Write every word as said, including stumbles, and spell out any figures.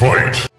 Fight!